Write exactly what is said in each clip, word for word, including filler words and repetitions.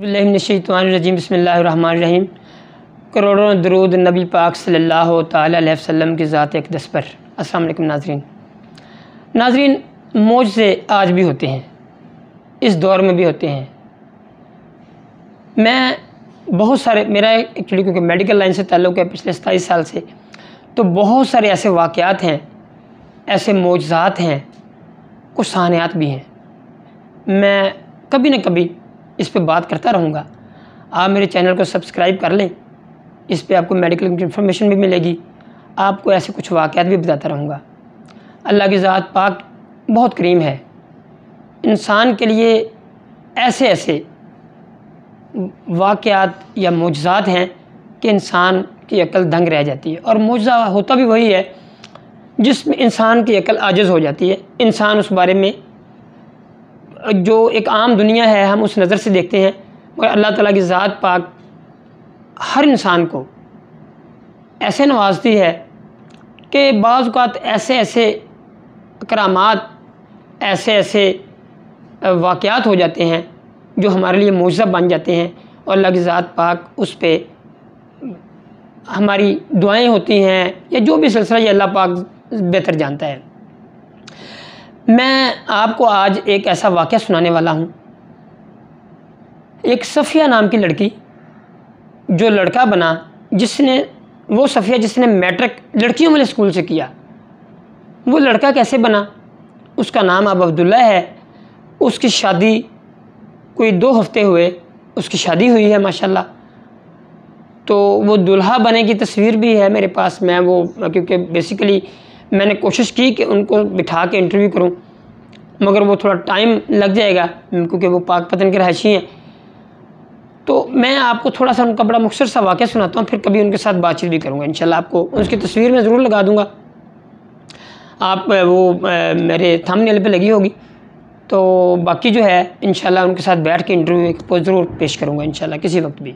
बिस्मिल्लाहिर्रहमानिर्रहीम बिस्मिल्लाहिर्रहमानिर्रहीम। करोड़ों दरूद नबी पाक सल्लल्लाहु तआला अलैहि वसल्लम की ज़ात अक़दस पर। अस्सलाम वालेकुम नाज़रीन। नाज़रीन, मौज़े आज भी होते हैं, इस दौर में भी होते हैं। मैं बहुत सारे, मेरा एक्चुअली क्योंकि मेडिकल लाइन से ताल्लुक़ है पिछले सताईस साल से, तो बहुत सारे ऐसे वाक़यात हैं, ऐसे मौज़ात हैं, कुछ सानियात भी हैं। मैं कभी न कभी इस पे बात करता रहूँगा। आप मेरे चैनल को सब्सक्राइब कर लें, इस पे आपको मेडिकल इन्फॉर्मेशन भी मिलेगी, आपको ऐसे कुछ वाक़यात भी बताता रहूँगा। अल्लाह की ज़ात पाक बहुत करीम है, इंसान के लिए ऐसे ऐसे वाक़यात या मौजज़ात हैं कि इंसान की अकल दंग रह जाती है। और मौजज़ा होता भी वही है जिसमें इंसान की अकल आजिज़ हो जाती है। इंसान उस बारे में, जो एक आम दुनिया है, हम उस नज़र से देखते हैं, मगर अल्लाह ताला की ज़ात पाक हर इंसान को ऐसे नवाजती है कि बाज़ औक़ात ऐसे ऐसे करामात, ऐसे ऐसे वाक़यात हो जाते हैं जो हमारे लिए मौज़ा बन जाते हैं। और अल्लाह की ज़ात पाक उस पर हमारी दुआएं होती हैं, या जो भी सिलसिला, ये अल्लाह पाक बेहतर जानता है। मैं आपको आज एक ऐसा वाक़या सुनाने वाला हूँ। एक सफ़िया नाम की लड़की, जो लड़का बना, जिसने, वो सफ़िया जिसने मैट्रिक लड़कियों वाले स्कूल से किया, वो लड़का कैसे बना, उसका नाम अब अब्दुल्ला है। उसकी शादी कोई दो हफ़्ते हुए, उसकी शादी हुई है माशाल्लाह। तो वो दुल्हा बने की तस्वीर भी है मेरे पास। मैं वो, क्योंकि बेसिकली मैंने कोशिश की कि उनको बिठा के इंटरव्यू करूं, मगर वो थोड़ा टाइम लग जाएगा क्योंकि वो पाकपतन के रहायशी हैं। तो मैं आपको थोड़ा सा उनका बड़ा मुख्तसर सा वाक़या सुनाता हूं, फिर कभी उनके साथ बातचीत भी करूंगा इंशाल्लाह। आपको उसकी तस्वीर में ज़रूर लगा दूंगा, आप वो मेरे थंबनेल पे लगी होगी। तो बाकी जो है इंशाल्लाह उनके साथ बैठ के इंटरव्यू को ज़रूर पेश करूँगा इंशाल्लाह किसी वक्त भी।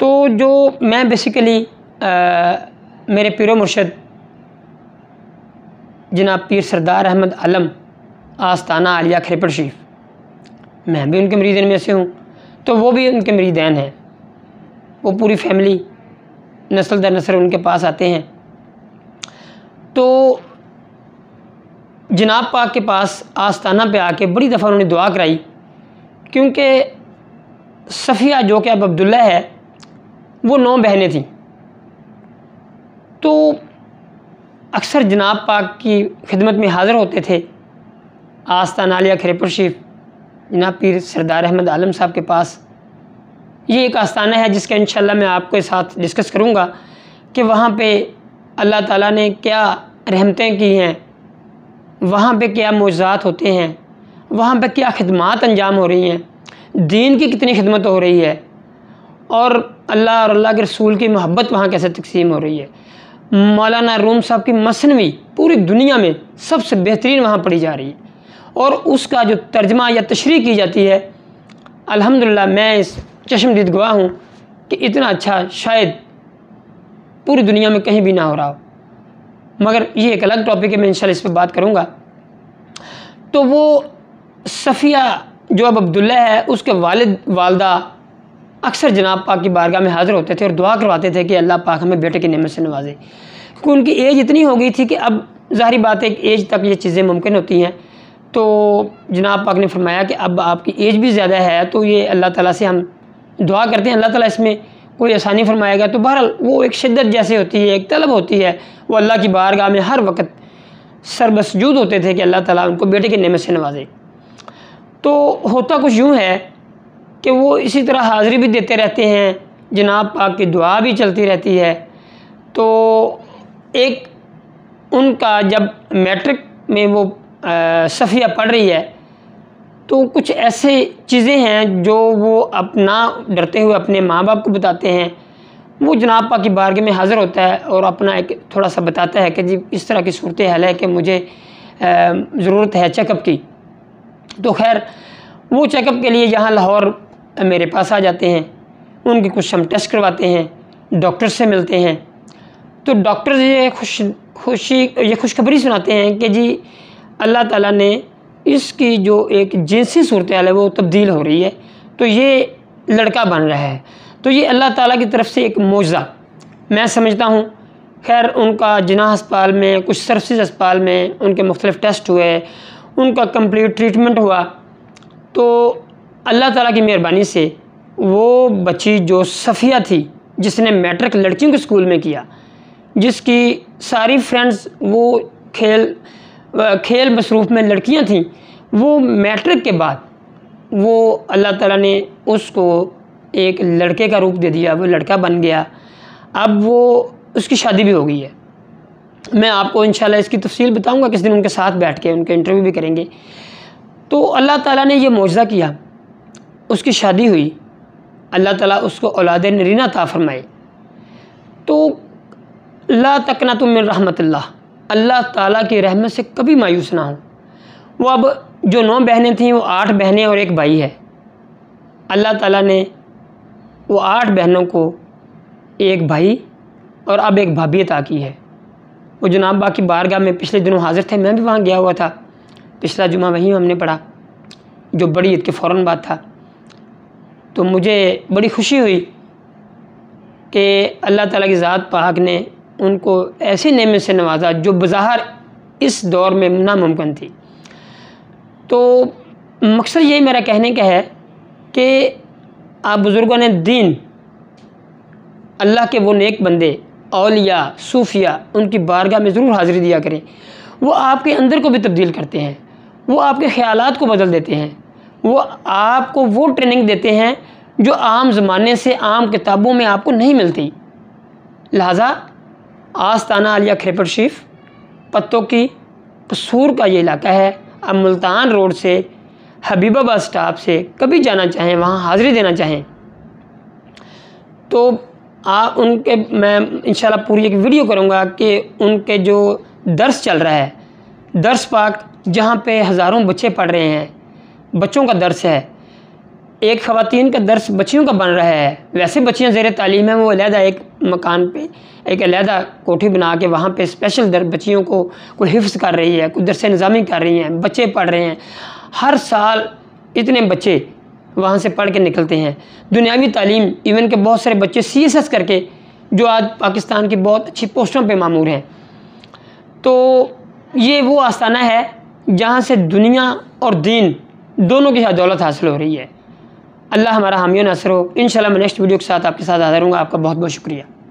तो जो मैं बेसिकली मेरे पीर मुर्शद जनाब पीर सरदार अहमद अलम आस्ताना आलिया खैरपुर शरीफ, मैं भी उनके मरीदैन में से हूँ, तो वो भी उनके मरीदैन हैं। वो पूरी फैमिली नस्ल दर नस्ल उनके पास आते हैं। तो जनाब पाक के पास आस्ताना पे आके बड़ी दफ़ा उन्होंने दुआ कराई, क्योंकि सफ़िया जो कि अब अब्दुल्ला है, वो नौ बहनें थीं। तो अक्सर जनाब पाक की खिदमत में हाज़िर होते थे आस्ताना आलिया खैरपुर शरीफ जनाब पीर सरदार अहमद आलम साहब के पास। ये एक आस्ताना है जिसका इंशाल्लाह मैं आपके साथ डिस्कस करूँगा कि वहाँ पे अल्लाह ताला ने क्या रहमतें की हैं, वहाँ पे क्या मौज़ात होते हैं, वहाँ पे क्या खिदमत अंजाम हो रही हैं, दीन की कितनी खिदमत हो रही है, और अल्लाह और अल्लाह के रसूल की मोहब्बत वहाँ कैसे तकसीम हो रही है। मौलाना रूम साहब की मसनवी पूरी दुनिया में सबसे बेहतरीन वहाँ पढ़ी जा रही है, और उसका जो तर्जमा या तशरीह की जाती है, अल्हम्दुलिल्लाह मैं इस चश्मदीद गवाह हूँ कि इतना अच्छा शायद पूरी दुनिया में कहीं भी ना हो रहा हो। मगर ये एक अलग टॉपिक है, मैं इंशाल्लाह इस पर बात करूँगा। तो वो सफ़िया जो अब अब्दुल्ला है, उसके वालिद वालदा अक्सर जनाब पाक की बारगाह में हाज़िर होते थे और दुआ करवाते थे कि अल्लाह पाक हमें बेटे की नेमत से नवाजे, क्योंकि उनकी एज इतनी हो गई थी कि अब ज़ाहिर बात है एक एज तक ये चीज़ें मुमकिन होती हैं। तो जनाब पाक ने फरमाया कि अब आपकी एज भी ज़्यादा है, तो ये अल्लाह ताला से हम दुआ करते हैं, अल्लाह ताला इसमें कोई आसानी फरमाएगा। तो बहरहाल वो एक शिद्दत जैसे होती है, एक तलब होती है, वो अल्लाह की बारगाह में हर वक्त सरबसजूद होते थे कि अल्लाह ताला उनको बेटे की नेमत से नवाजे। तो होता कुछ यूँ है कि वो इसी तरह हाज़िरी भी देते रहते हैं, जनाब पाक की दुआ भी चलती रहती है। तो एक उनका जब मैट्रिक में वो सफ़िया पढ़ रही है, तो कुछ ऐसे चीज़ें हैं जो वो अपना डरते हुए अपने माँ बाप को बताते हैं। वो जनाब पाक की बारगाह में हाज़िर होता है और अपना एक थोड़ा सा बताता है कि जी इस तरह की सूरत हाल है कि मुझे ज़रूरत है चेकअप की। तो खैर वो चेकअप के लिए यहाँ लाहौर मेरे पास आ जाते हैं, उनके कुछ हम टेस्ट करवाते हैं, डॉक्टर से मिलते हैं। तो डॉक्टर ये खुश खुशी ये खुशखबरी सुनाते हैं कि जी अल्लाह ताला ने इसकी जो एक जिनसी सूरत हाल है वो तब्दील हो रही है। तो ये लड़का बन रहा है। तो ये अल्लाह ताला की तरफ से एक मौज़ा मैं समझता हूँ। खैर उनका जिनाह अस्पताल में, कुछ सर्विस अस्पताल में उनके मुख्तलिफ़ टेस्ट हुए, उनका कंप्लीट ट्रीटमेंट हुआ। तो अल्लाह ताला की मेहरबानी से वो बच्ची जो सफ़िया थी, जिसने मैट्रिक लड़कियों के स्कूल में किया, जिसकी सारी फ्रेंड्स वो खेल खेल मसरूफ़ में लड़कियां थीं, वो मैट्रिक के बाद वो अल्लाह ताला ने उसको एक लड़के का रूप दे दिया, वो लड़का बन गया। अब वो उसकी शादी भी हो गई है। मैं आपको इंशाल्लाह इसकी तफसील बताऊंगा, किस दिन उनके साथ बैठ के उनके इंटरव्यू भी करेंगे। तो अल्लाह ताला ने ये मौजज़ा किया, उसकी शादी हुई, अल्लाह ताला उसको औलाद नरीना अता फरमाए। तो ला तकनातु मिन रहमतिल्लाह, अल्लाह ताला की रहमत से कभी मायूस ना हो। वो अब जो नौ बहनें थीं, वो आठ बहनें और एक भाई है। अल्लाह ताला ने वो आठ बहनों को एक भाई और अब एक भाभी अता की है। वो जनाब बाकी बारगाह में पिछले दिनों हाज़िर थे, मैं भी वहाँ गया हुआ था, पिछला जुमा वहीं हमने पढ़ा, जो बड़ी ईद के फ़ौरन बाद था। तो मुझे बड़ी खुशी हुई कि अल्लाह ताला की ज़ात पाक ने उनको ऐसी नेमत से नवाजा जो बज़ाहिर इस दौर में नामुमकिन थी। तो मकसद यही मेरा कहने का है कि आप बुज़ुर्गों ने दीन, अल्लाह के वो नेक बंदे, औलिया, सूफिया, उनकी बारगाह में ज़रूर हाज़िरी दिया करें। वो आपके अंदर को भी तब्दील करते हैं, वो आपके ख्यालात को बदल देते हैं, वो आपको वो ट्रेनिंग देते हैं जो आम ज़माने से, आम किताबों में आपको नहीं मिलती। लिहाजा आस्ताना आलिया खैरपुर शरीफ पत्तों की कसूर का ये इलाका है। अब मुल्तान रोड से हबीबाबाद स्टाफ से कभी जाना चाहें, वहाँ हाज़िरी देना चाहें, तो आ, उनके मैं इंशाल्लाह पूरी एक वीडियो करूँगा कि उनके जो दर्स चल रहा है, दर्स पाक, जहाँ पे हज़ारों बच्चे पढ़ रहे हैं, बच्चों का दर्स है। एक ख़वातीन का दर्स बच्चियों का बन रहा है। वैसे बच्चियाँ ज़ेरे तालीम है, वो अलहदा एक मकान पे एक अलहदा कोठी बना के वहाँ पे स्पेशल दर बच्चियों को कोई हिफ्ज़ कर रही है, कोई दरस निज़ामी कर रही हैं, बच्चे पढ़ रहे हैं। हर साल इतने बच्चे वहाँ से पढ़ के निकलते हैं। दुनियावी तालीम इवन के बहुत सारे बच्चे सी एस एस करके, जो आज पाकिस्तान की बहुत अच्छी पोस्टों पे मामूर हैं। तो ये वो आस्ताना है जहाँ से दुनिया और दीन दोनों की दौलत हासिल हो रही है। अल्लाह हमारा हामी और नासिर हो। इंशाल्लाह मैं नेक्स्ट वीडियो के साथ आपके साथ हाज़िर हूँगा। आपका बहुत बहुत शुक्रिया।